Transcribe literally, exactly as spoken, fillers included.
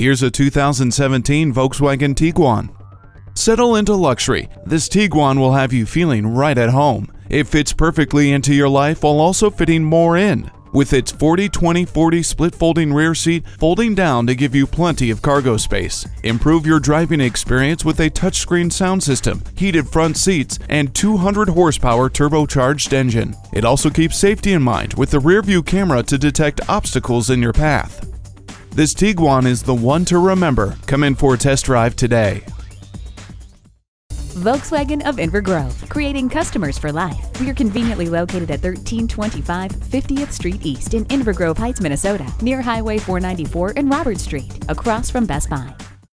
Here's a two thousand seventeen Volkswagen Tiguan. Settle into luxury. This Tiguan will have you feeling right at home. It fits perfectly into your life while also fitting more in. With its forty twenty forty split folding rear seat folding down to give you plenty of cargo space. Improve your driving experience with a touchscreen sound system, heated front seats, and two hundred horsepower turbocharged engine. It also keeps safety in mind with the rearview camera to detect obstacles in your path. This Tiguan is the one to remember. Come in for a test drive today. Volkswagen of Inver Grove, creating customers for life. We are conveniently located at thirteen twenty-five fiftieth Street East in Inver Grove Heights, Minnesota, near Highway four ninety-four and Robert Street, across from Best Buy.